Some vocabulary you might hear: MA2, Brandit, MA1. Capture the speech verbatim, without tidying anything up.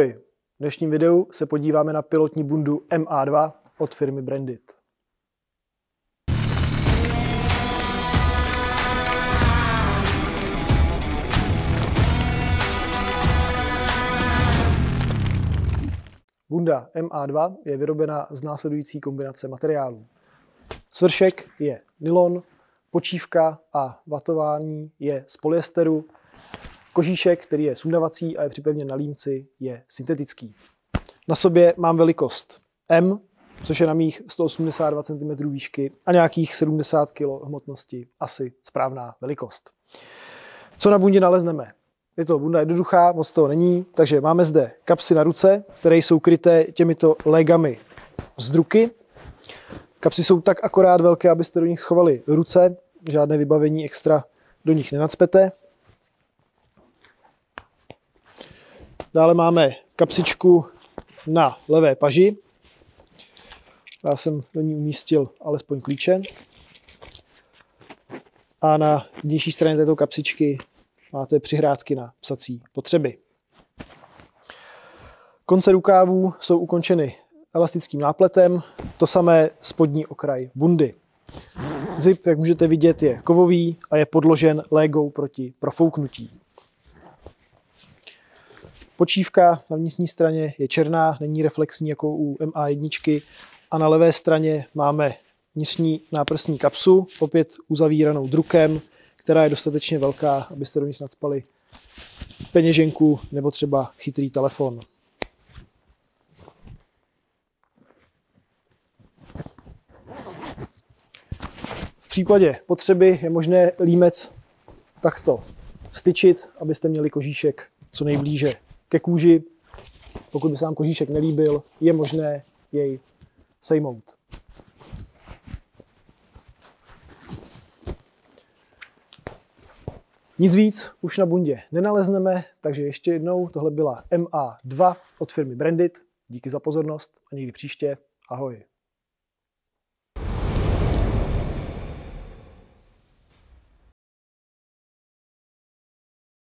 Ahoj! V dnešním videu se podíváme na pilotní bundu M A dva od firmy Brandit. Bunda M A dva je vyrobena z následující kombinace materiálů. Svršek je nylon, počívka a vatování je z polyesteru, kožíšek, který je sundavací a je připevněn na límci, je syntetický. Na sobě mám velikost M, což je na mých sto osmdesát dva centimetrů výšky a nějakých sedmdesát kilogramů hmotnosti, asi správná velikost. Co na bundě nalezneme? Je to bunda jednoduchá, moc toho není, takže máme zde kapsy na ruce, které jsou kryté těmito legami z druky. Kapsy jsou tak akorát velké, abyste do nich schovali ruce, žádné vybavení extra do nich nenacpete. Dále máme kapsičku na levé paži. Já jsem do ní umístil alespoň klíče. A na vnější straně této kapsičky máte přihrádky na psací potřeby. Konce rukávů jsou ukončeny elastickým nápletem, to samé spodní okraj bundy. Zip, jak můžete vidět, je kovový a je podložen légou proti profouknutí. Počívka na vnitřní straně je černá, není reflexní jako u M A jedna a na levé straně máme vnitřní náprsní kapsu, opět uzavíranou drukem, která je dostatečně velká, abyste do ní nacpali peněženku nebo třeba chytrý telefon. V případě potřeby je možné límec takto vstyčit, abyste měli kožíšek co nejblíže ke kůži. Pokud by se vám kožíšek nelíbil, je možné jej sejmout. Nic víc už na bundě nenalezneme, takže ještě jednou, tohle byla M A dva od firmy Brandit. Díky za pozornost a někdy příště. Ahoj.